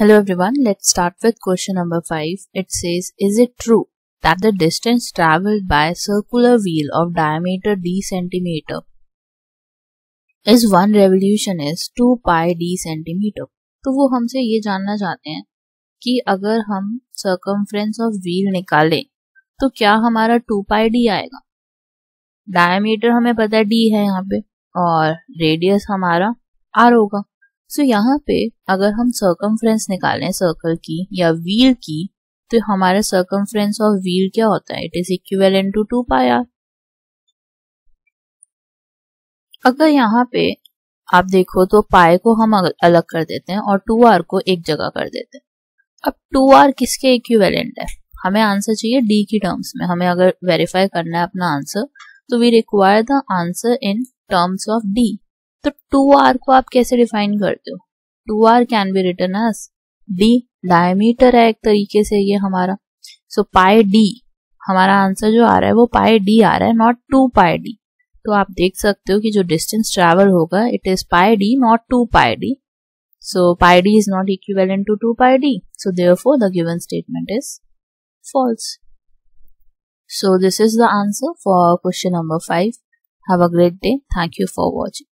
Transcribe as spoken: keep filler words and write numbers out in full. Hello everyone, let's start with question number five. It says, is it true that the distance travelled by a circular wheel of diameter d centimeter is one revolution is two pi d centimeter? तो वो हमसे ये जानना चाहते हैं कि अगर हम circumference of wheel निकालें तो क्या हमारा two pi d आएगा. डायमीटर हमें पता है d है यहाँ पे और रेडियस हमारा r होगा. सो so, यहाँ पे अगर हम circumference निकालें सर्कल की या व्हील की तो हमारा circumference of wheel क्या होता है, it is equivalent to two pi r. अगर यहाँ पे आप देखो तो पाई को हम अलग कर देते हैं और टू आर को एक जगह कर देते हैं. अब टू आर किसके इक्विवेलेंट है, हमें आंसर चाहिए d की टर्म्स में. हमें अगर वेरीफाई करना है अपना आंसर तो we require the answer in terms of d. तो टू आर को आप कैसे डिफाइन करते हो, two r can be written as d. Diameter है एक तरीके से ये हमारा. सो पाई d हमारा आंसर जो आ रहा है वो पाई d आ रहा है, नॉट टू पाई d. तो आप देख सकते हो कि जो डिस्टेंस ट्रैवल होगा it is pi D not two pi D. So pi D is not equivalent to two pi D. So therefore the given statement is false. So this is the answer for question number five. Have a great day. Thank you for watching.